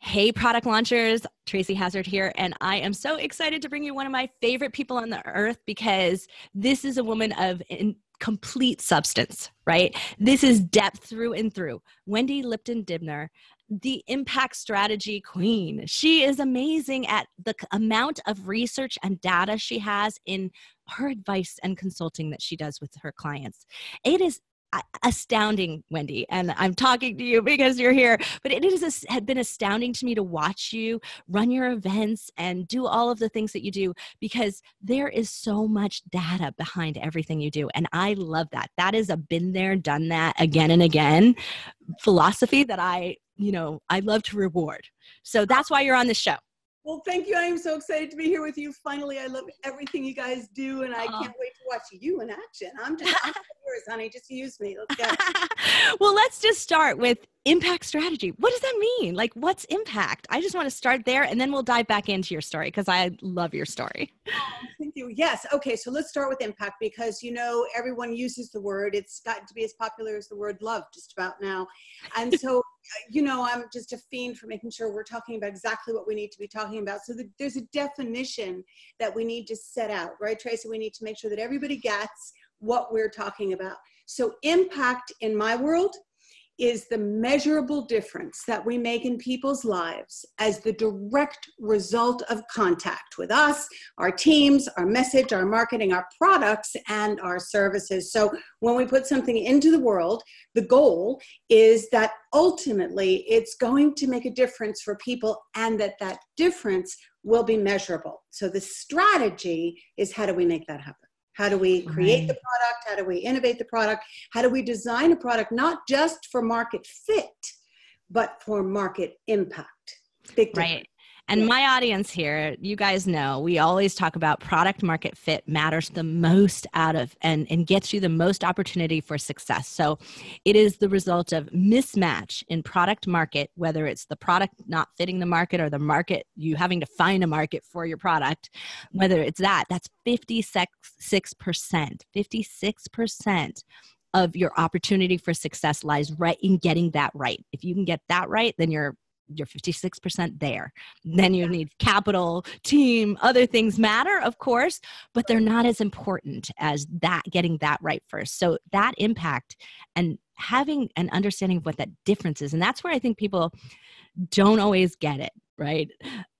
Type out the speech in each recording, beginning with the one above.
Hey, product launchers, Tracy Hazard here, and I am so excited to bring you one of my favorite people on the earth because this is a woman of complete substance, right? This is depth through and through. Wendy Lipton-Dibner, the impact strategy queen. She is amazing at the amount of research and data she has in her advice and consulting that she does with her clients. It is astounding, Wendy, and I'm talking to you because you're here, but it had been astounding to me to watch you run your events and do all of the things that you do because there is so much data behind everything you do, and I love that. That is a been there, done that again and again philosophy that I love to reward. So that's why you're on this show. Well, thank you. I am so excited to be here with you. Finally, I love everything you guys do, and I can't wait to watch you in action. I'm yours, honey. Just use me. Let's go. Well, let's just start with impact strategy. What does that mean? Like, what's impact? I just want to start there, and then we'll dive back into your story because I love your story. Thank you. Yes. Okay. So let's start with impact because, everyone uses the word. It's gotten to be as popular as the word love just about now. And so, I'm just a fiend for making sure we're talking about exactly what we need to be talking about. So there's a definition that we need to set out, right, Tracy? We need to make sure that everybody gets what we're talking about. So impact in my world is the measurable difference that we make in people's lives as the direct result of contact with us, our teams, our message, our marketing, our products, and our services. So when we put something into the world, the goal is that ultimately it's going to make a difference for people and that difference will be measurable. So the strategy is, how do we make that happen? How do we create the product? How do we innovate the product? How do we design a product, not just for market fit, but for market impact? Big difference. Right. And my audience here, you guys know, we always talk about product market fit matters the most out of and gets you the most opportunity for success. So it is the result of mismatch in product market, whether it's the product not fitting the market or the market, you having to find a market for your product, whether it's that's 56% of your opportunity for success lies right in getting that right. If you can get that right, then you're 56% there. Then you need capital, team, other things matter, of course, but they're not as important as that getting that right first. So that impact and having an understanding of what that difference is. And that's where I think people don't always get it, right?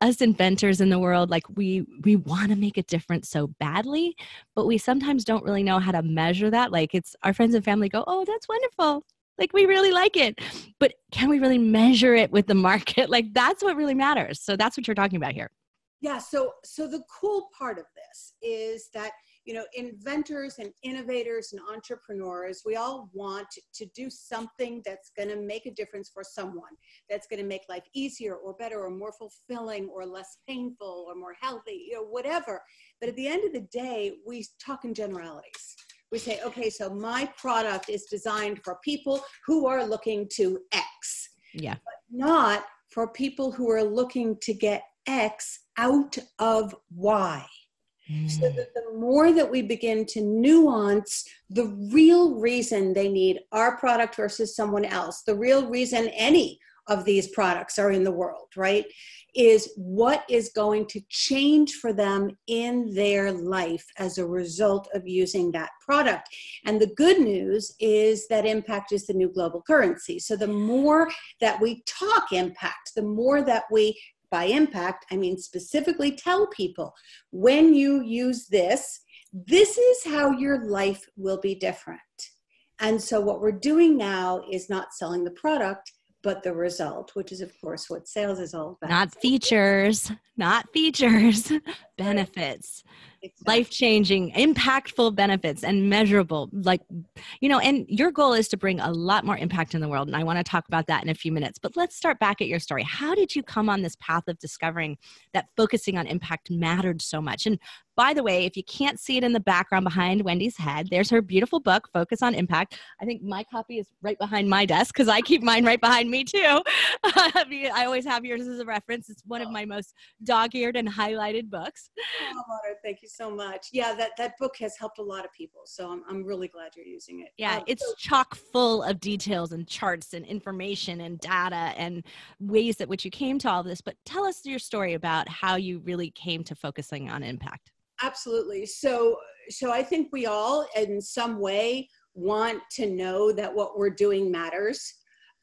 Us inventors in the world, like we want to make a difference so badly, but we sometimes don't really know how to measure that. Like it's our friends and family go, oh, that's wonderful. Like we really like it, but can we really measure it with the market? Like that's what really matters. So that's what you're talking about here. Yeah. So the cool part of this is that, inventors and innovators and entrepreneurs, we all want to do something that's going to make a difference for someone, that's going to make life easier or better or more fulfilling or less painful or more healthy, whatever. But at the end of the day, we talk in generalities. We say, okay, so my product is designed for people who are looking to X, but not for people who are looking to get X out of Y. So that the more that we begin to nuance the real reason they need our product versus someone else, the real reason any of these products are in the world, right, is what is going to change for them in their life as a result of using that product. And the good news is that impact is the new global currency. So the more that we talk impact, the more that we, by impact, I mean specifically tell people, when you use this, this is how your life will be different. And so what we're doing now is not selling the product, but the result, which is, of course, what sales is all about. Not features, benefits, exactly. Life-changing, impactful benefits and measurable. And your goal is to bring a lot more impact in the world. And I want to talk about that in a few minutes, but let's start back at your story. How did you come on this path of discovering that focusing on impact mattered so much? And by the way, if you can't see it in the background behind Wendy's head, there's her beautiful book, Focus on Impact. I think my copy is right behind my desk because I keep mine right behind me too. I always have yours as a reference. It's one of my most dog-eared and highlighted books. Oh, thank you you so much. Yeah, that book has helped a lot of people. So I'm really glad you're using it. Yeah, it's chock full of details and charts and information and data and ways at which you came to all this. But tell us your story about how you really came to focusing on impact. Absolutely. So I think we all in some way want to know that what we're doing matters.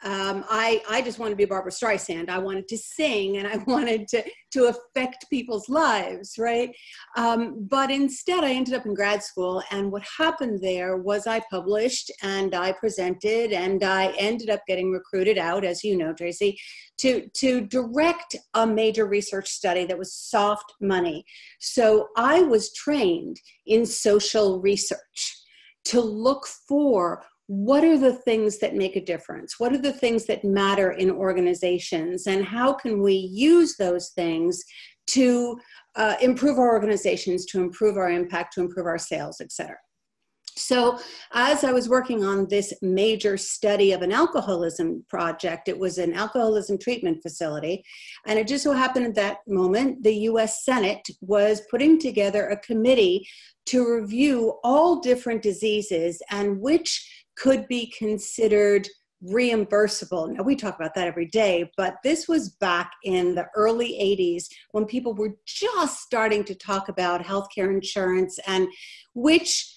I just wanted to be Barbara Streisand. I wanted to sing and I wanted to affect people's lives, right? But instead I ended up in grad school, and what happened there was I published and I presented and I ended up getting recruited out, as you know, Tracy, to direct a major research study that was soft money. So I was trained in social research to look for what are the things that make a difference? What are the things that matter in organizations? And how can we use those things to improve our organizations, to improve our impact, to improve our sales, et cetera? So as I was working on this major study of an alcoholism project, it was an alcoholism treatment facility. And it just so happened at that moment, the US Senate was putting together a committee to review all different diseases and which could be considered reimbursable. Now, we talk about that every day, but this was back in the early 80s when people were just starting to talk about healthcare insurance and which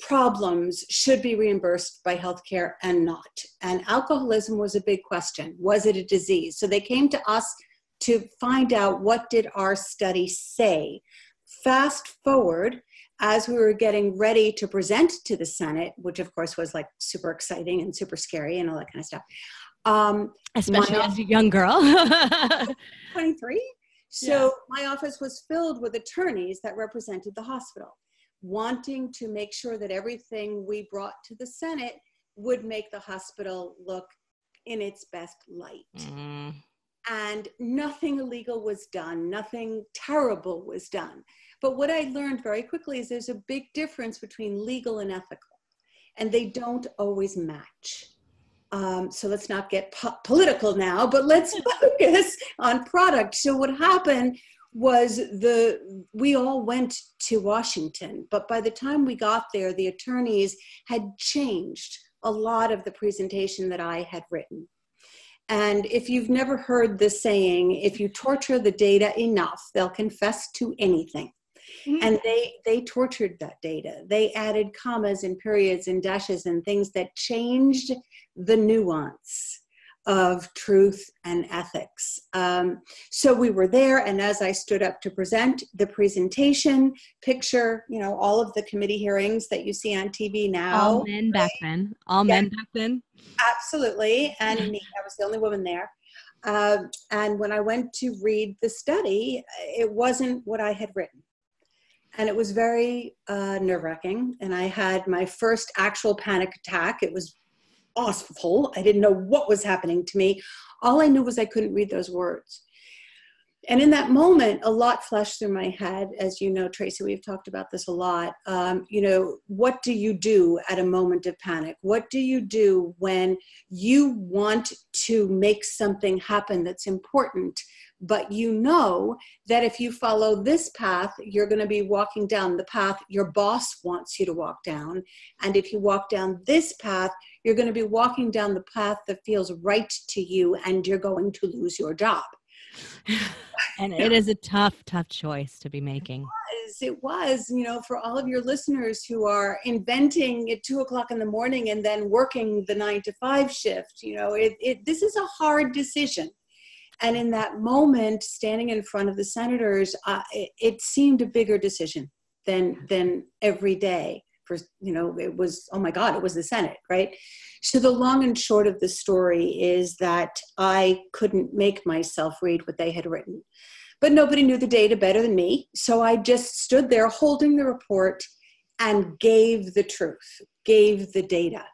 problems should be reimbursed by healthcare and not. And alcoholism was a big question. Was it a disease? So they came to us to find out, what did our study say? Fast forward, as we were getting ready to present to the Senate, which of course was like super exciting and super scary and all that kind of stuff. Especially as a young girl. 23. So my office was filled with attorneys that represented the hospital, wanting to make sure that everything we brought to the Senate would make the hospital look in its best light. Mm. And nothing illegal was done, nothing terrible was done. But what I learned very quickly is there's a big difference between legal and ethical, and they don't always match. So let's not get political now, but let's focus on product. So what happened was we all went to Washington, but by the time we got there, the attorneys had changed a lot of the presentation that I had written. And if you've never heard the saying, if you torture the data enough, they'll confess to anything. Mm-hmm. And they tortured that data. They added commas and periods and dashes and things that changed the nuance of truth and ethics. So we were there, and as I stood up to present, the presentation, picture, you know, all of the committee hearings that you see on TV now. All men back then. All men back then. Absolutely. And me, I was the only woman there. And when I went to read the study, it wasn't what I had written. And it was very nerve-wracking. And I had my first actual panic attack. It was awful. I didn't know what was happening to me. All I knew was I couldn't read those words. And in that moment, a lot flashed through my head. As you know, Tracy, we've talked about this a lot. You know, what do you do at a moment of panic? What do you do when you want to make something happen that's important, but you know that if you follow this path, you're going to be walking down the path your boss wants you to walk down. And if you walk down this path, you're going to be walking down the path that feels right to you, and you're going to lose your job. And it is a tough choice to be making. It was, you know, for all of your listeners who are inventing at 2:00 in the morning and then working the 9-to-5 shift, you know, this is a hard decision. And in that moment, standing in front of the senators, it seemed a bigger decision than every day. For, you know, it was, oh my God, it was the Senate, right? So the long and short of the story is that I couldn't make myself read what they had written, but nobody knew the data better than me. So I just stood there holding the report and gave the truth, gave the data.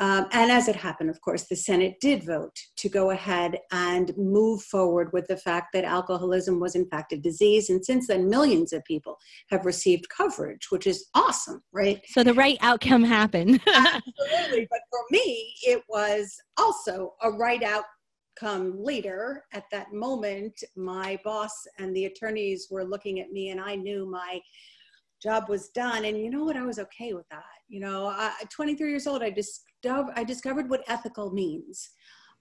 And as it happened, of course, the Senate did vote to go ahead and move forward with the fact that alcoholism was in fact a disease. And since then, millions of people have received coverage, which is awesome, right? So the right outcome happened. Absolutely. But for me, it was also a right outcome. come later, at that moment, my boss and the attorneys were looking at me and I knew my job was done. And you know what? I was okay with that. You know, at 23 years old, I discovered what ethical means.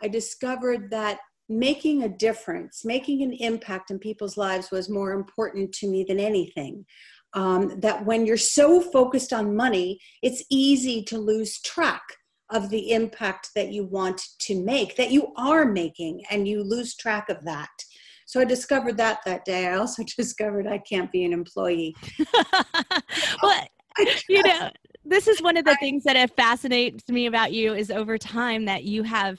I discovered that making a difference, making an impact in people's lives was more important to me than anything. That when you're so focused on money, it's easy to lose track of the impact that you want to make, that you are making, and you lose track of that. So I discovered that day. I also discovered I can't be an employee. Well, you know, this is one of the things that fascinates me about you is over time that you have,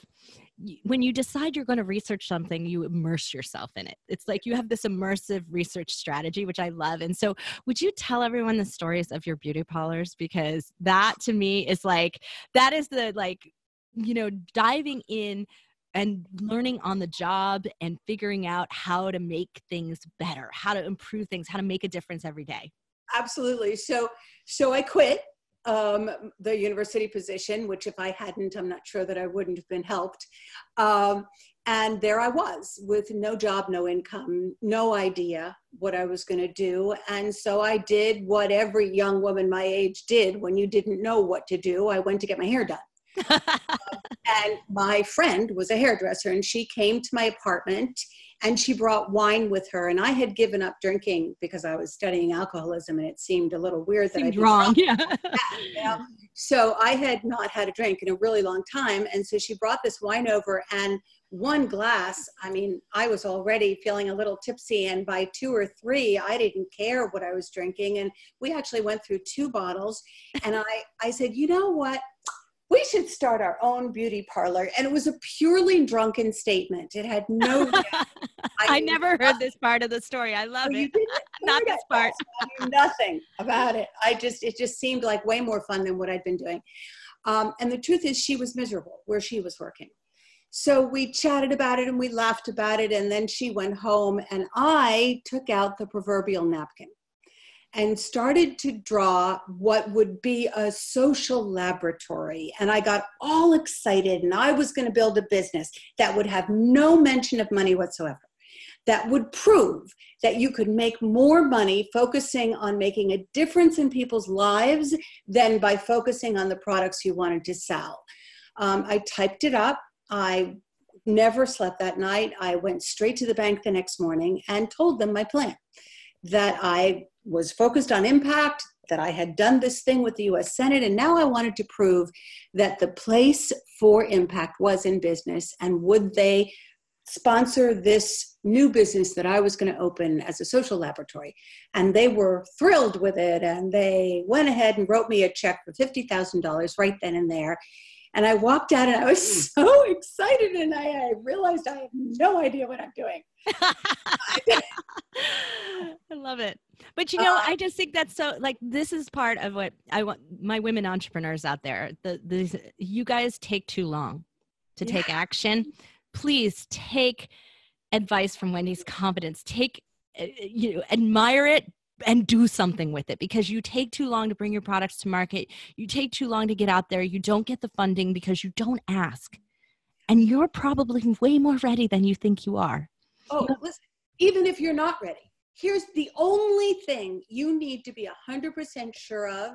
when you decide you're going to research something, you immerse yourself in it. It's like you have this immersive research strategy, which I love. And so would you tell everyone the stories of your beauty parlors? Because that to me is like, that is the, like, you know, diving in and learning on the job and figuring out how to make things better, how to improve things, how to make a difference every day. Absolutely. So I quit. The university position, which if I hadn't, I'm not sure that I wouldn't have been helped. And there I was with no job, no income, no idea what I was going to do. And so I did what every young woman my age did when you didn't know what to do. I went to get my hair done. And my friend was a hairdresser, and she came to my apartment and she brought wine with her. And I had given up drinking because I was studying alcoholism, and it seemed a little weird that I did wrong. Yeah. You know? So I had not had a drink in a really long time. And so she brought this wine over, and one glass, I mean, I was already feeling a little tipsy, and by two or three, I didn't care what I was drinking. And we actually went through two bottles, and I said, you know what? We should start our own beauty parlor. And it was a purely drunken statement. It had no... I never heard this part of the story. I love it. Not this part. I knew nothing about it. It just seemed like way more fun than what I'd been doing. And the truth is, she was miserable where she was working. So we chatted about it and we laughed about it. And then she went home and I took out the proverbial napkin and started to draw what would be a social laboratory. And I got all excited, and I was going to build a business that would have no mention of money whatsoever, that would prove that you could make more money focusing on making a difference in people's lives than by focusing on the products you wanted to sell. I typed it up. I never slept that night. I went straight to the bank the next morning and told them my plan, that I was focused on impact, that I had done this thing with the US Senate, and now I wanted to prove that the place for impact was in business, and would they sponsor this new business that I was going to open as a social laboratory. And they were thrilled with it, and they went ahead and wrote me a check for $50,000 right then and there. And I walked out and I was so excited, and I realized I have no idea what I'm doing. I love it. But you know, I just think that's so, like, this is part of what I want my women entrepreneurs out there. You guys take too long to take action. Please take advice from Wendy's Confidence. Admire it and do something with it, because you take too long to bring your products to market. You take too long to get out there. You don't get the funding because you don't ask. And you're probably way more ready than you think you are. Oh, listen, even if you're not ready, here's the only thing you need to be 100% sure of,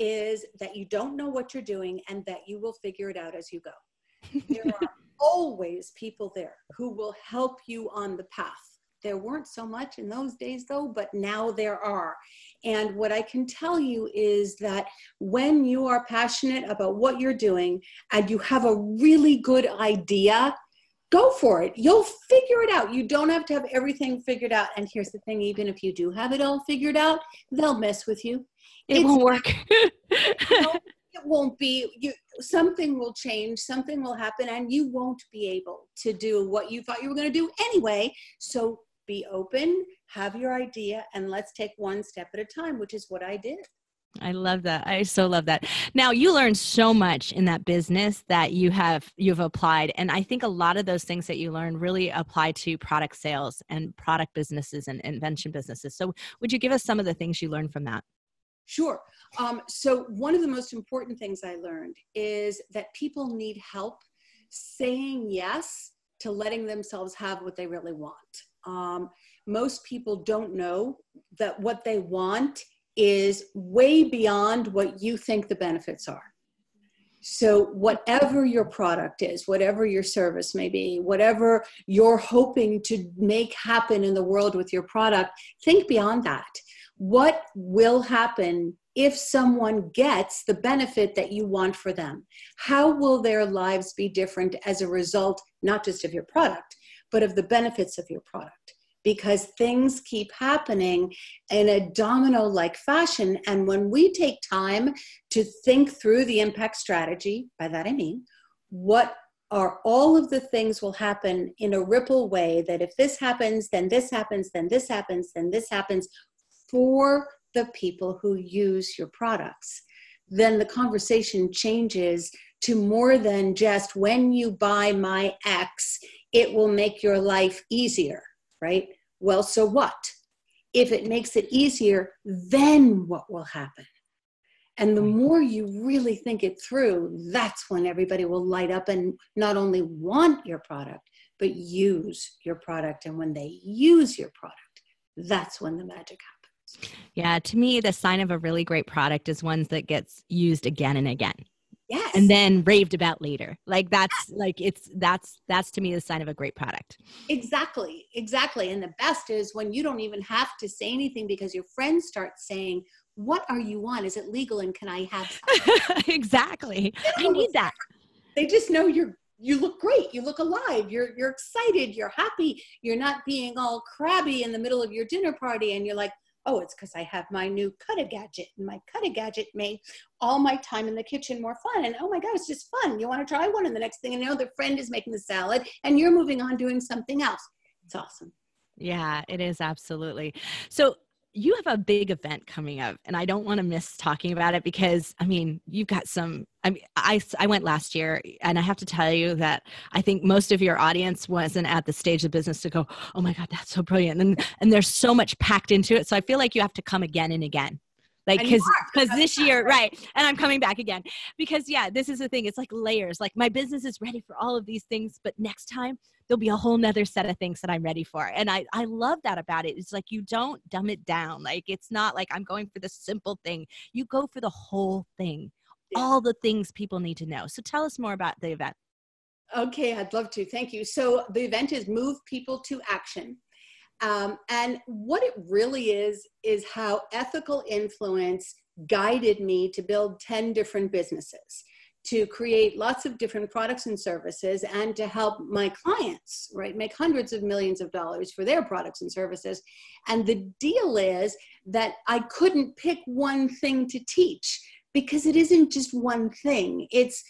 is that you don't know what you're doing and that you will figure it out as you go. There are always people there who will help you on the path. There weren't so much in those days, though, but now there are. And what I can tell you is that when you are passionate about what you're doing and you have a really good idea, go for it. You'll figure it out. You don't have to have everything figured out. And here's the thing, even if you do have it all figured out, they'll mess with you. It won't work. It won't be, something will change, something will happen, and you won't be able to do what you thought you were going to do anyway. So be open, have your idea, and let's take one step at a time, which is what I did. I love that. I so love that. Now, you learned so much in that business that you've applied. And I think a lot of those things that you learned really apply to product sales and product businesses and invention businesses. So would you give us some of the things you learned from that? Sure. So one of the most important things I learned is that people need help saying yes to letting themselves have what they really want. Most people don't know that what they want is way beyond what you think the benefits are. So whatever your product is, whatever your service may be, whatever you're hoping to make happen in the world with your product, think beyond that. What will happen if someone gets the benefit that you want for them? How will their lives be different as a result, not just of your product, but of the benefits of your product? Because things keep happening in a domino-like fashion. And when we take time to think through the impact strategy, by that I mean, what are all of the things will happen in a ripple way that if this happens, then this happens, then this happens, then this happens for the people who use your products, then the conversation changes to more than just when you buy my X, it will make your life easier. Right? Well, so what? If it makes it easier, then what will happen? And the more you really think it through, that's when everybody will light up and not only want your product, but use your product. And when they use your product, that's when the magic happens. Yeah. To me, the sign of a really great product is one that gets used again and again. Yes. And then raved about later. Like that's like, it's, that's to me the sign of a great product. Exactly. Exactly. And the best is when you don't even have to say anything because your friends start saying, what are you on? Is it legal? And can I have something? Exactly. You know, I need that. They just know you look great. You look alive. You're excited. You're happy. You're not being all crabby in the middle of your dinner party. And you're like, oh, it's because I have my new Cut-A-Gadget, and my Cut-A-Gadget made all my time in the kitchen more fun. And oh my God, it's just fun. You want to try one, and the next thing you know, the friend is making the salad, and you're moving on doing something else. It's awesome. Yeah, it is absolutely. So you have a big event coming up, and I don't want to miss talking about it because I mean, you've got some. I mean, I went last year, and I have to tell you that I think most of your audience wasn't at the stage of business to go, oh my God, that's so brilliant. And there's so much packed into it. So I feel like you have to come again and again. Like, cause this year, right. And I'm coming back again because yeah, this is the thing. It's like layers, like my business is ready for all of these things, but next time there'll be a whole nother set of things that I'm ready for. And I love that about it. It's like, you don't dumb it down. Like, it's not like I'm going for the simple thing. You go for the whole thing. All the things people need to know. So tell us more about the event. Okay, I'd love to. Thank you. So the event is Move People to Action. And what it really is how ethical influence guided me to build 10 different businesses, to create lots of different products and services, and to help my clients, right, make hundreds of millions of dollars for their products and services. And the deal is that I couldn't pick one thing to teach. Because it isn't just one thing. It's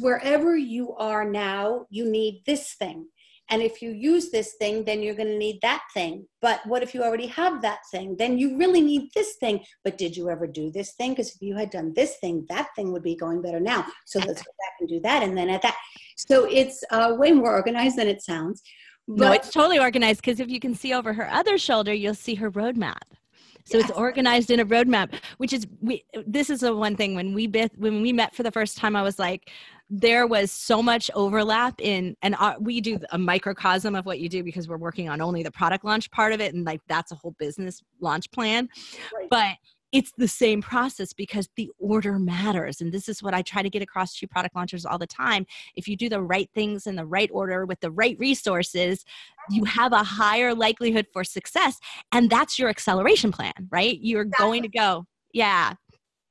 wherever you are now, you need this thing. And if you use this thing, then you're going to need that thing. But what if you already have that thing? Then you really need this thing. But did you ever do this thing? Because if you had done this thing, that thing would be going better now. So let's go back and do that. And then at that. So it's way more organized than it sounds. But no, it's totally organized. Because if you can see over her other shoulder, you'll see her roadmap. So it's organized in a roadmap, which is, this is the one thing when we met for the first time, I was like, there was so much overlap in, and we do a microcosm of what you do because we're working on only the product launch part of it. And like, that's a whole business launch plan, right. But it's the same process because the order matters. And this is what I try to get across to product launchers all the time. If you do the right things in the right order with the right resources, you have a higher likelihood for success. And that's your acceleration plan, right? You're going to go. Yeah.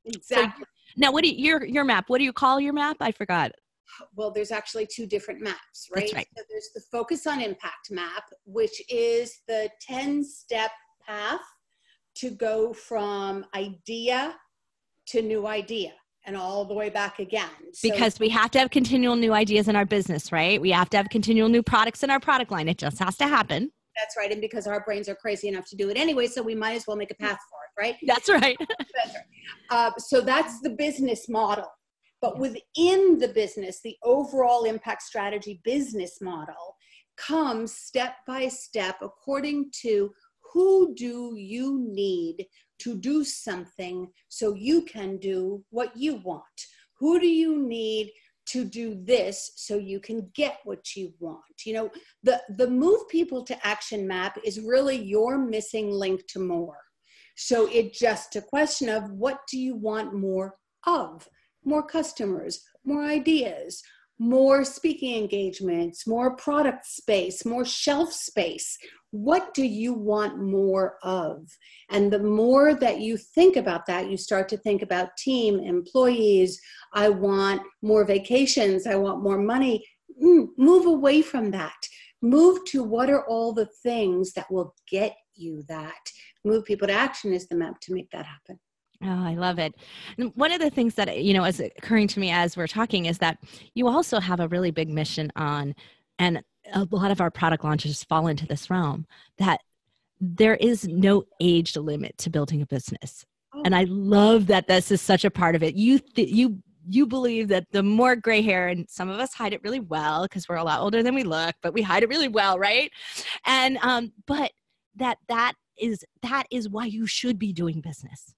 Exactly. So now, what do you, your map, what do you call your map? I forgot. Well, there's actually two different maps, right? That's right. So there's the Focus on Impact map, which is the 10-step path to go from idea to new idea and all the way back again. So because we have to have continual new ideas in our business, right? We have to have continual new products in our product line. It just has to happen. That's right. And because our brains are crazy enough to do it anyway, so we might as well make a path for it, right? That's right. That's right. So that's the business model. But within the business, the overall impact strategy business model comes step by step according to who do you need to do something so you can do what you want? Who do you need to do this so you can get what you want. You know, the move people to action map is really your missing link to more. So it's just a question of what do you want more of? More customers, more ideas, more speaking engagements, more product space, more shelf space. What do you want more of? And the more that you think about that, you start to think about team, employees. I want more vacations. I want more money. Move away from that. Move to what are all the things that will get you that. Move people to action is the map to make that happen. Oh, I love it. And one of the things that, you know, is occurring to me as we're talking is that you also have a really big mission on, and a lot of our product launches fall into this realm, that there is no age limit to building a business. Oh. And I love that this is such a part of it. You believe that the more gray hair, and some of us hide it really well because we're a lot older than we look, but we hide it really well, right? And, but that is why you should be doing business.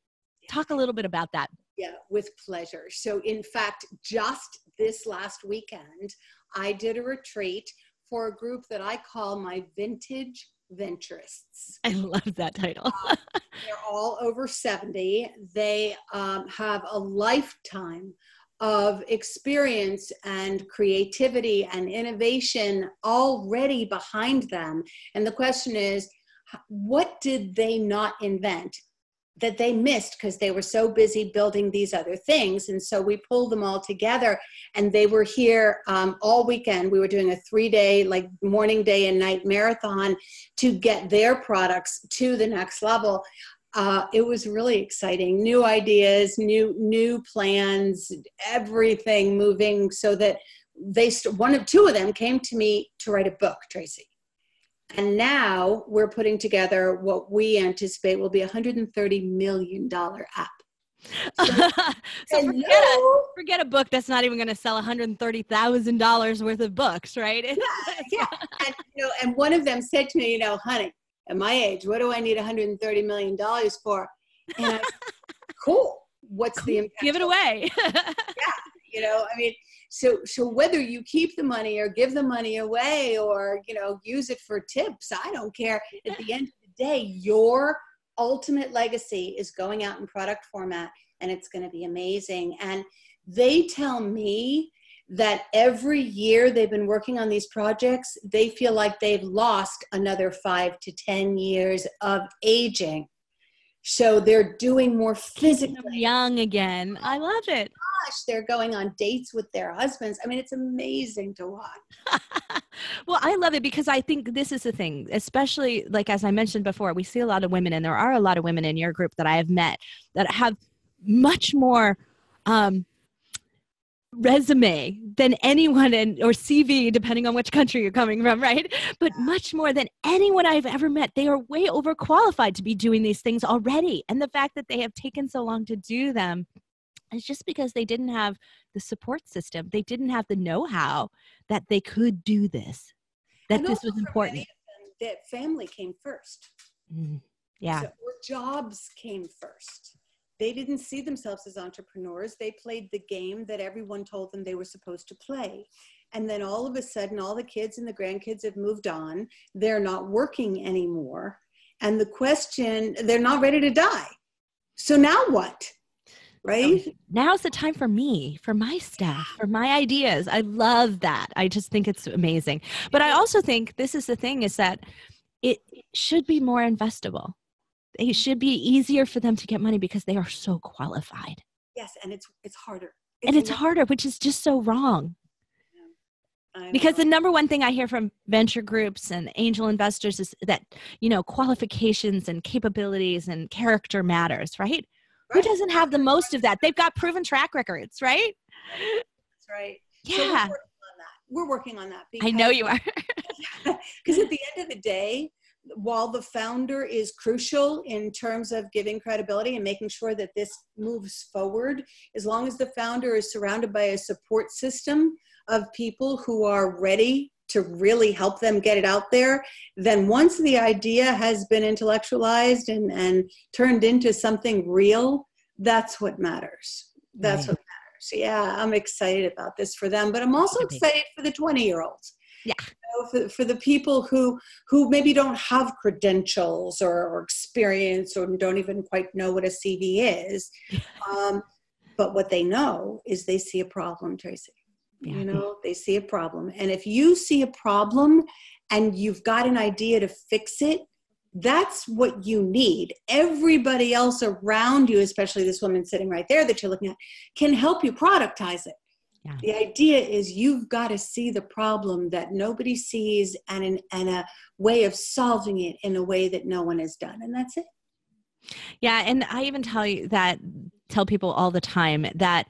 Talk a little bit about that. Yeah, with pleasure. So in fact, just this last weekend, I did a retreat for a group that I call my vintage venturists. I love that title. They're all over 70. They have a lifetime of experience and creativity and innovation already behind them. And the question is, what did they not invent that they missed because they were so busy building these other things? And so we pulled them all together, and they were here all weekend. We were doing a 3-day, like morning, day and night marathon to get their products to the next level. It was really exciting. New ideas, new plans, everything moving so that two of them came to me to write a book, Tracy. And now we're putting together what we anticipate will be a $130 million app. So forget a book that's not even going to sell $130,000 worth of books, right? Yeah. And, you know, and one of them said to me, you know, honey, at my age, what do I need $130 million for? And I said, cool. What's the impact? Give it away. Yeah. You know, I mean, so whether you keep the money or give the money away or, you know, use it for tips, I don't care. At the end of the day, your ultimate legacy is going out in product format, and it's going to be amazing. And they tell me that every year they've been working on these projects, they feel like they've lost another 5 to 10 years of aging. So they're doing more physically young again. I love it. Gosh, they're going on dates with their husbands. I mean, it's amazing to watch. Well, I love it because I think this is the thing, especially like, as I mentioned before, we see a lot of women, and there are a lot of women in your group that I have met that have much more, resume than anyone in, or CV, depending on which country you're coming from, right? But much more than anyone I've ever met. They are way overqualified to be doing these things already. And the fact that they have taken so long to do them is just because they didn't have the support system. They didn't have the know-how that they could do this, that this was important. That family came first. Yeah. So jobs came first. They didn't see themselves as entrepreneurs. They played the game that everyone told them they were supposed to play. And then all of a sudden, all the kids and the grandkids have moved on. They're not working anymore. And the question, they're not ready to die. So now what? Right? Now's the time for me, for my stuff, for my ideas. I love that. I just think it's amazing. But I also think this is the thing, is that it should be more investable. It should be easier for them to get money because they are so qualified. Yes, and it's harder. Harder, which is just so wrong. Yeah, because the number one thing I hear from venture groups and angel investors is that, you know, qualifications and capabilities and character matters, right? Who doesn't have the most of that? They've got proven track records, right? That's right. Yeah. So we're working on that. Because, I know you are. Because at the end of the day, while the founder is crucial in terms of giving credibility and making sure that this moves forward, as long as the founder is surrounded by a support system of people who are ready to really help them get it out there, then once the idea has been intellectualized and turned into something real, that's what matters. That's what matters. Yeah, I'm excited about this for them, but I'm also excited for the 20-year-olds. Yeah. You know, for the people who maybe don't have credentials or experience or don't even quite know what a CV is. But what they know is they see a problem, Tracy. Yeah. You know, they see a problem. And if you see a problem and you've got an idea to fix it, that's what you need. Everybody else around you, especially this woman sitting right there that you're looking at, can help you productize it. Yeah. The idea is you've got to see the problem that nobody sees and a way of solving it in a way that no one has done. And that's it. Yeah. And I even tell people all the time that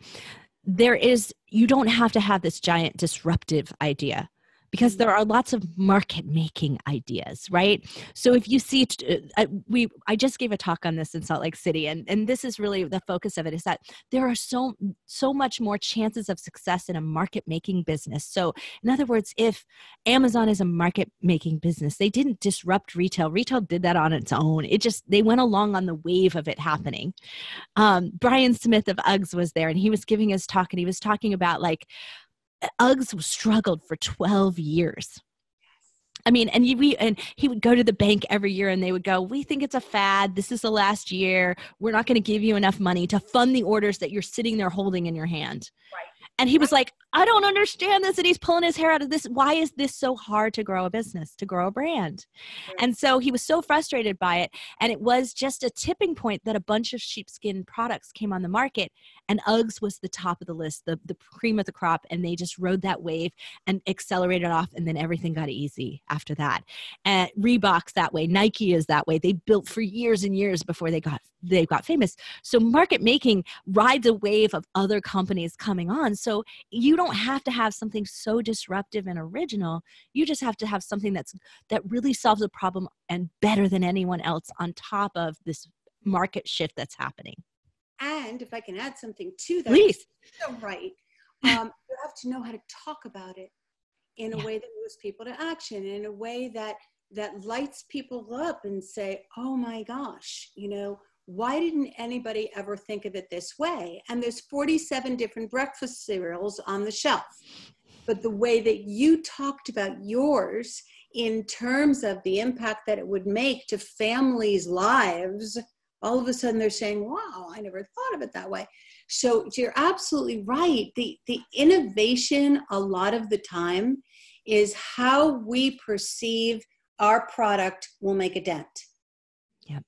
you don't have to have this giant disruptive idea, because there are lots of market making ideas, right? So if you see, I just gave a talk on this in Salt Lake City, and this is really the focus of it, is that there are so much more chances of success in a market making business. So in other words, if Amazon is a market making business, they didn't disrupt retail. Retail did that on its own. They went along on the wave of it happening. Brian Smith of Uggs was there, and he was giving his talk, and he was talking about Uggs struggled for 12 years. I mean, and he would go to the bank every year, and they would go, "We think it's a fad. This is the last year. We're not going to give you enough money to fund the orders that you're sitting there holding in your hand." Right. And he was like, "I don't understand this." And he's pulling his hair out of this. Why is this so hard to grow a business, to grow a brand? Right. And so he was so frustrated by it. And it was just a tipping point that a bunch of sheepskin products came on the market, and Uggs was the top of the list, the cream of the crop. And they just rode that wave and accelerated off. And then everything got easy after that. And Reebok's that way. Nike is that way. They built for years and years before they got famous. So market making rides a wave of other companies coming on. So you don't have to have something so disruptive and original. You just have to have something that really solves a problem and better than anyone else on top of this market shift that's happening. And if I can add something to that, please. So right. You have to know how to talk about it in a way that moves people to action, in a way that lights people up and say, "Oh my gosh, you know, why didn't anybody ever think of it this way?" And there's 47 different breakfast cereals on the shelf. But the way that you talked about yours in terms of the impact that it would make to families' lives, all of a sudden they're saying, "Wow, I never thought of it that way." So you're absolutely right. The innovation a lot of the time is how we perceive our product will make a dent. Yep.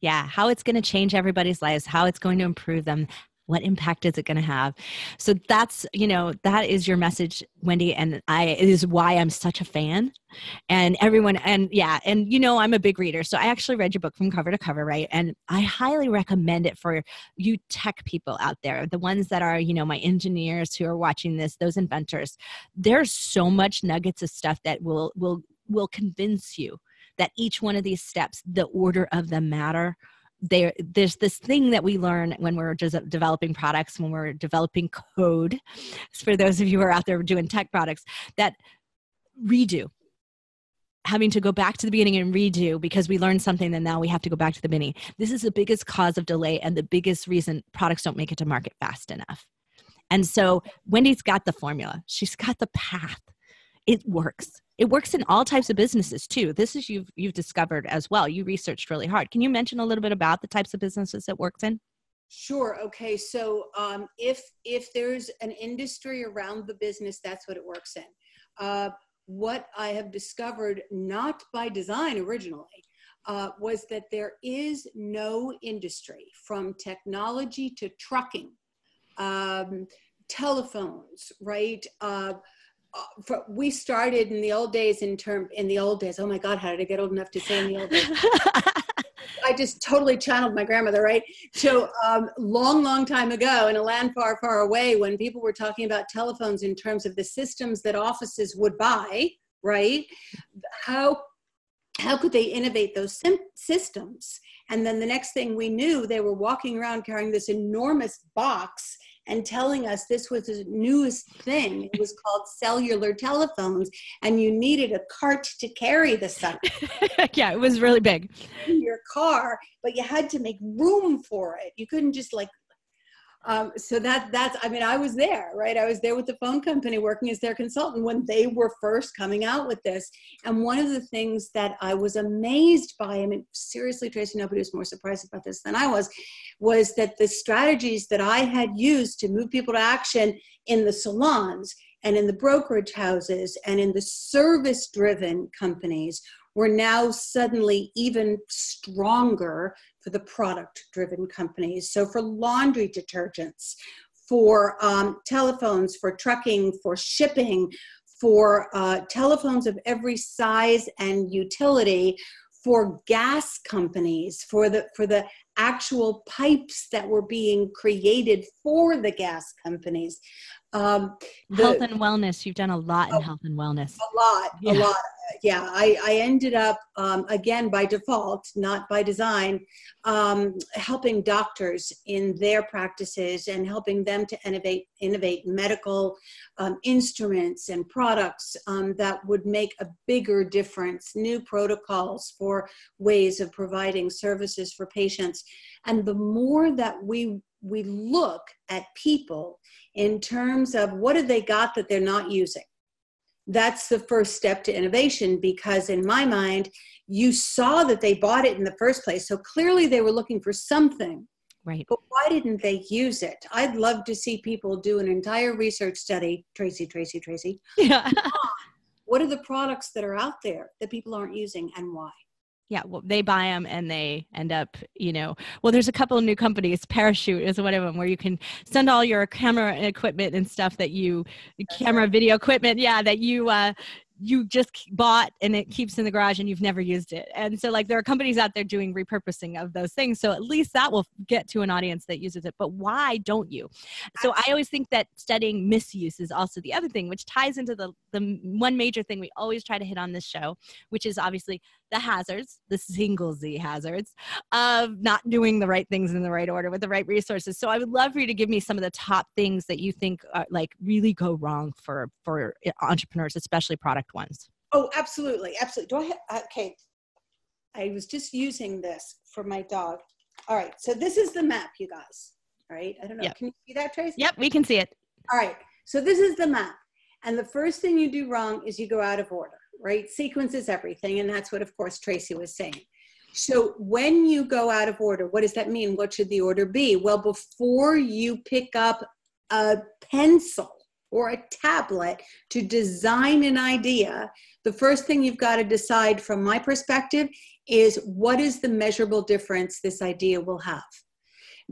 Yeah. How it's going to change everybody's lives, how it's going to improve them. What impact is it going to have? So that's, you know, that is your message, Wendy. And it is why I'm such a fan, and everyone. And yeah. And you know, I'm a big reader. So I actually read your book from cover to cover. Right. And I highly recommend it for you tech people out there. The ones that are, you know, my engineers who are watching this, those inventors, there's so much nuggets of stuff that will convince you that each one of these steps, the order of them matter. There's this thing that we learn when we're just developing products, when we're developing code, for those of you who are out there doing tech products, that redo. Having to go back to the beginning and redo because we learned something, then now we have to go back to the beginning. This is the biggest cause of delay and the biggest reason products don't make it to market fast enough. And so Wendy's got the formula. She's got the path. It works. It works in all types of businesses too. This is you've discovered as well. You researched really hard. Can you mention a little bit about the types of businesses it works in? Sure. Okay. So if there's an industry around the business, that's what it works in. What I have discovered, not by design originally, was that there is no industry, from technology to trucking, telephones, right? We started in the old days oh my God, how did I get old enough to say in the old days? I just totally channeled my grandmother, right? So long, long time ago in a land far, far away, when people were talking about telephones in terms of the systems that offices would buy, right? How could they innovate those systems? And then the next thing we knew, they were walking around carrying this enormous box and telling us this was the newest thing. It was called cellular telephones, and you needed a cart to carry the sucker. Yeah, it was really big. In your car, but you had to make room for it. You couldn't just So that's, I mean, I was there, right? I was there with the phone company working as their consultant when they were first coming out with this. And one of the things that I was amazed by, I mean, seriously, Tracy, nobody was more surprised about this than I was that the strategies that I had used to move people to action in the salons and in the brokerage houses and in the service-driven companies were now suddenly even stronger for the product-driven companies. So for laundry detergents, for telephones, for trucking, for shipping, for telephones of every size and utility, for gas companies, for the actual pipes that were being created for the gas companies. Health and wellness. You've done a lot in health and wellness. A lot. Yeah, I ended up, again, by default, not by design, helping doctors in their practices and helping them to innovate medical instruments and products that would make a bigger difference, new protocols for ways of providing services for patients. And the more that we look at people in terms of what have they got that they're not using, that's the first step to innovation, because in my mind, you saw that they bought it in the first place. So clearly they were looking for something, right? But why didn't they use it? I'd love to see people do an entire research study, Tracy. Yeah. What are the products that are out there that people aren't using and why? Yeah, well, they buy them and they end up, you know, well, there's a couple of new companies, Parachute is one of them, where you can send all your camera equipment and stuff that you, video equipment, yeah, that you, you just bought and it keeps in the garage and you've never used it. And so like there are companies out there doing repurposing of those things. So at least that will get to an audience that uses it, but why don't you? So I always think that studying misuse is also the other thing, which ties into the one major thing we always try to hit on this show, which is obviously the hazards, the single Z hazards of not doing the right things in the right order with the right resources. So I would love for you to give me some of the top things that you think are, like really go wrong for entrepreneurs, especially product ones. Oh, absolutely. Absolutely. Do I have, okay. I was just using this for my dog. All right. So this is the map, you guys. All right. I don't know. Yep. Can you see that, Tracy? Yep. We can see it. All right. So this is the map. And the first thing you do wrong is you go out of order, right? Sequence is everything. And that's what, of course, Tracy was saying. So when you go out of order, what does that mean? What should the order be? Well, before you pick up a pencil or a tablet to design an idea, the first thing you've got to decide from my perspective is what is the measurable difference this idea will have?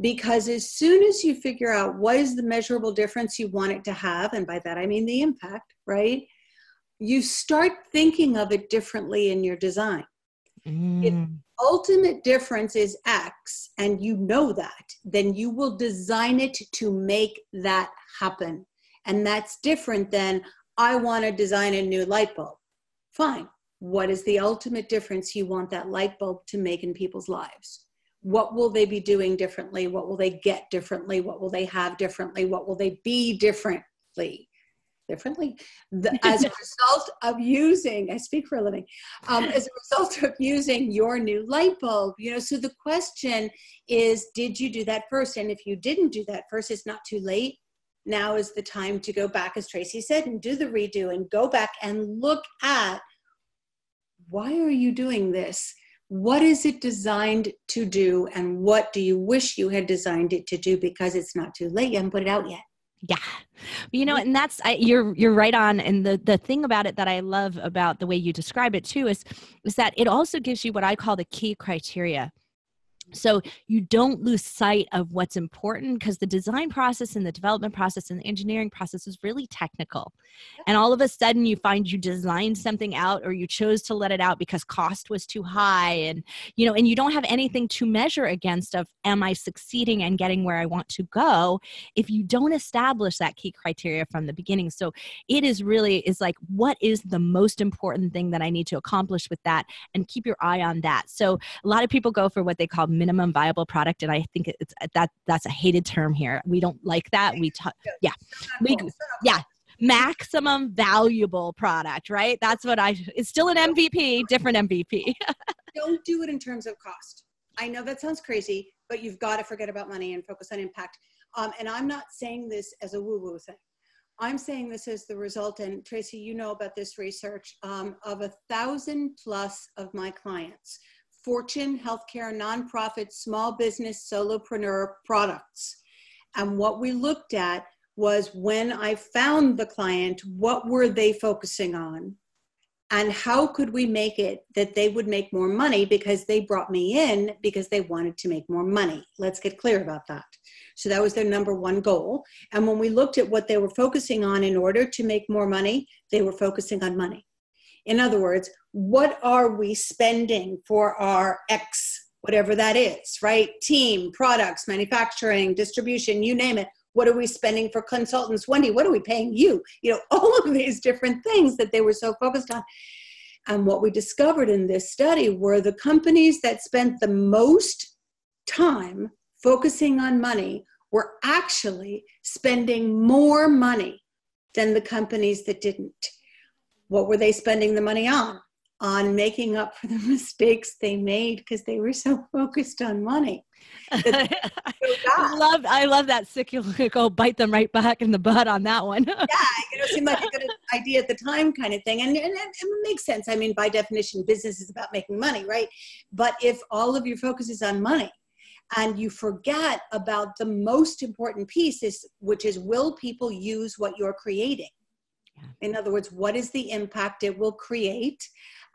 Because as soon as you figure out what is the measurable difference you want it to have, and by that I mean the impact, right? You start thinking of it differently in your design. If ultimate difference is X and you know that, then you will design it to make that happen. And that's different than, I want to design a new light bulb. Fine. What is the ultimate difference you want that light bulb to make in people's lives? What will they be doing differently? What will they get differently? What will they have differently? What will they be differently? As a result of using, I speak for a living, as a result of using your new light bulb, you know, so the question is, did you do that first? And if you didn't do that first, it's not too late. Now is the time to go back, as Tracy said, and do the redo and go back and look at, why are you doing this? What is it designed to do? And what do you wish you had designed it to do? Because it's not too late. You haven't put it out yet. Yeah. You know, and that's, you're right on. And the thing about it that I love about the way you describe it too is that it also gives you what I call the key criteria. So you don't lose sight of what's important, because the design process and the development process and the engineering process is really technical. And all of a sudden you find you designed something out, or you chose to let it out because cost was too high. And, you know, and you don't have anything to measure against of, am I succeeding and getting where I want to go, if you don't establish that key criteria from the beginning. So it is really, is like, what is the most important thing that I need to accomplish with that, and keep your eye on that. So a lot of people go for what they call minimum viable product. And I think it's that's a hated term here. We don't like that. Maximum valuable product, right? That's what it's still an MVP, different MVP. Don't do it in terms of cost. I know that sounds crazy, but you've got to forget about money and focus on impact. And I'm not saying this as a woo-woo thing. I'm saying this as the result, and Tracy, you know about this research, of 1,000+ of my clients, Fortune, healthcare, nonprofit, small business, solopreneur products. And what we looked at was when I found the client, what were they focusing on? And how could we make it that they would make more money, because they brought me in because they wanted to make more money. Let's get clear about that. So that was their number one goal. And when we looked at what they were focusing on in order to make more money, they were focusing on money. In other words, what are we spending for our X, whatever that is, right? Team, products, manufacturing, distribution, you name it. What are we spending for consultants? Wendy, what are we paying you? You know, all of these different things that they were so focused on. And what we discovered in this study were the companies that spent the most time focusing on money were actually spending more money than the companies that didn't. What were they spending the money on? On making up for the mistakes they made because they were so focused on money. I love that cyclical bite them right back in the butt on that one. Yeah, you know, it seemed like a good idea at the time kind of thing. And it makes sense. I mean, by definition, business is about making money, right? But if all of your focus is on money and you forget about the most important piece, which is, will people use what you're creating? In other words, what is the impact it will create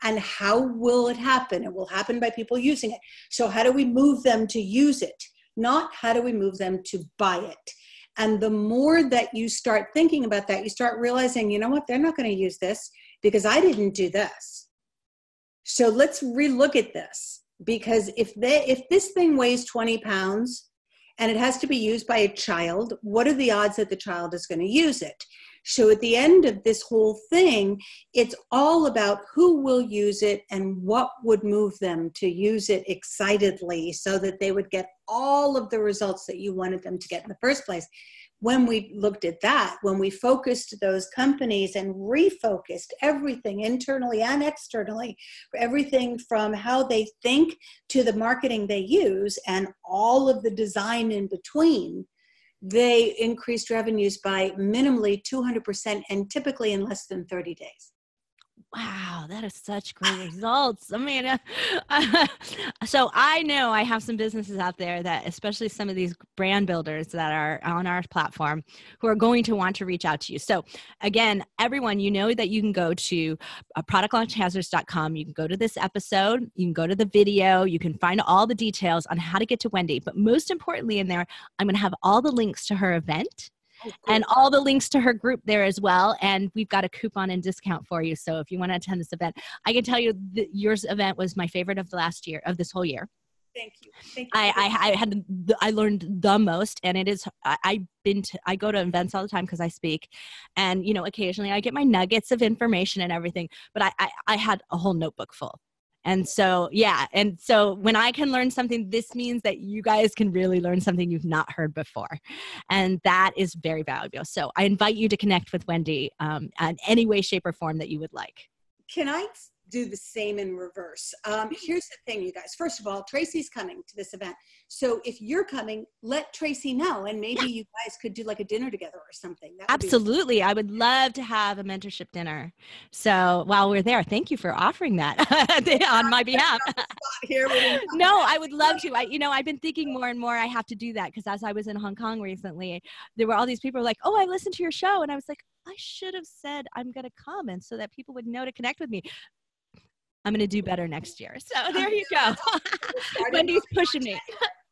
and how will it happen? It will happen by people using it. So how do we move them to use it? Not how do we move them to buy it? And the more that you start thinking about that, you start realizing, you know what, they're not going to use this because I didn't do this. So let's relook at this, because if this thing weighs 20 pounds and it has to be used by a child, what are the odds that the child is going to use it? So at the end of this whole thing, it's all about who will use it and what would move them to use it excitedly so that they would get all of the results that you wanted them to get in the first place. When we looked at that, when we focused those companies and refocused everything internally and externally, everything from how they think to the marketing they use and all of the design in between, they increased revenues by minimally 200% and typically in less than 30 days. Wow, that is such great results. I mean, so I know I have some businesses out there that, especially some of these brand builders that are on our platform, who are going to want to reach out to you. So again, everyone, you know that you can go to productlaunchhazards.com. You can go to this episode. You can go to the video. You can find all the details on how to get to Wendy. But most importantly in there, I'm going to have all the links to her event. And all the links to her group there as well. And we've got a coupon and discount for you. So if you want to attend this event, I can tell you that yours event was my favorite of the last year, of this whole year. Thank you. Thank you. I learned the most, and it is, I go to events all the time because I speak, and, you know, occasionally I get my nuggets of information and everything, but I had a whole notebook full. And so, yeah. And so when I can learn something, this means that you guys can really learn something you've not heard before. And that is very valuable. So I invite you to connect with Wendy in any way, shape, or form that you would like. Can I do the same in reverse? Here's the thing, you guys. First of all, Tracy's coming to this event. So if you're coming, let Tracy know. And maybe you guys could do like a dinner together or something. Absolutely. I would love to have a mentorship dinner. So while we're there, thank you for offering that on my behalf. No, I would love to. I've been thinking more and more I have to do that, because as I was in Hong Kong recently, there were all these people like, oh, I listened to your show. And I was like, I should have said I'm going to come, and so that people would know to connect with me. I'm going to do better next year. So there you go. Wendy's pushing me.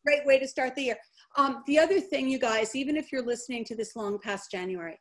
Great way to start the year. The other thing, you guys, even if you're listening to this long past January,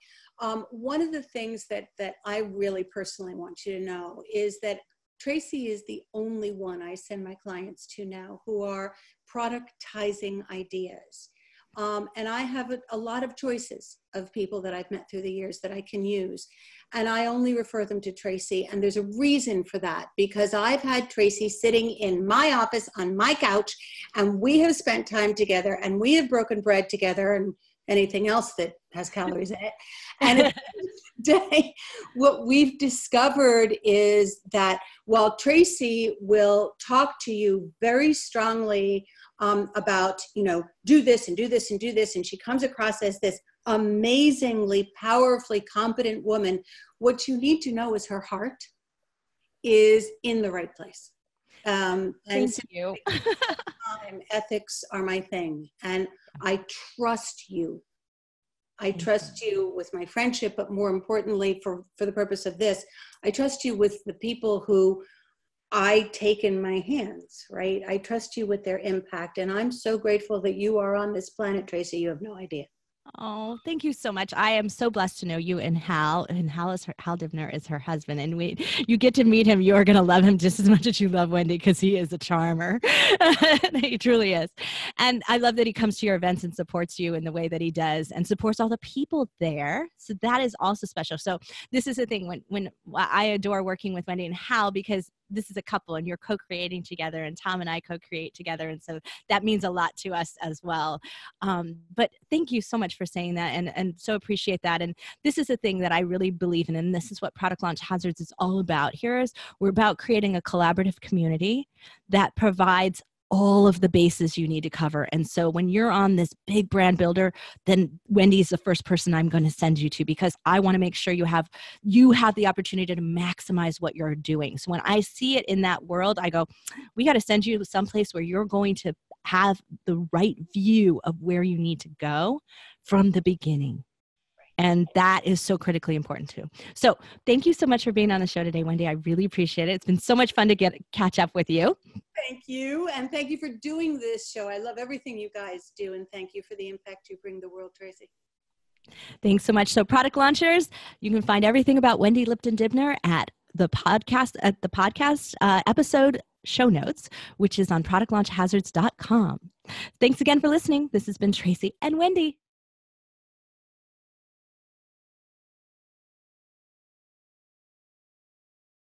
one of the things that I really personally want you to know is that Tracy is the only one I send my clients to now who are productizing ideas. And I have a lot of choices of people that I've met through the years that I can use. And I only refer them to Tracy. And there's a reason for that, because I've had Tracy sitting in my office on my couch, and we have spent time together, and we have broken bread together and anything else that has calories in it. And at the end of the day, what we've discovered is that while Tracy will talk to you very strongly about, you know, do this and do this and do this. And she comes across as this amazingly, powerfully competent woman. What you need to know is her heart is in the right place. And thank you. Ethics are my thing. And I trust you. I trust you with my friendship, but more importantly, for the purpose of this, I trust you with the people who I take in my hands, right? I trust you with their impact. And I'm so grateful that you are on this planet, Tracy. You have no idea. Oh, thank you so much. I am so blessed to know you and Hal. And Hal Dibner is her husband. And you get to meet him. You're going to love him just as much as you love Wendy, because he is a charmer. He truly is. And I love that he comes to your events and supports you in the way that he does and supports all the people there. So that is also special. So this is the thing, when I adore working with Wendy and Hal, because this is a couple and you're co-creating together, and Tom and I co-create together. And so that means a lot to us as well. But thank you so much for saying that, and so appreciate that. And this is the thing that I really believe in, and this is what Product Launch Hazards is all about. We're about creating a collaborative community that provides all of the bases you need to cover. And so when you're on this big brand builder, then Wendy's the first person I'm going to send you to, because I want to make sure you have the opportunity to maximize what you're doing. So when I see it in that world, I go, we got to send you to someplace where you're going to have the right view of where you need to go from the beginning. And that is so critically important too. So thank you so much for being on the show today, Wendy. I really appreciate it. It's been so much fun to catch up with you. Thank you. And thank you for doing this show. I love everything you guys do. And thank you for the impact you bring the world, Tracy. Thanks so much. So product launchers, you can find everything about Wendy Lipton-Dibner at the podcast episode show notes, which is on productlaunchhazards.com. Thanks again for listening. This has been Tracy and Wendy.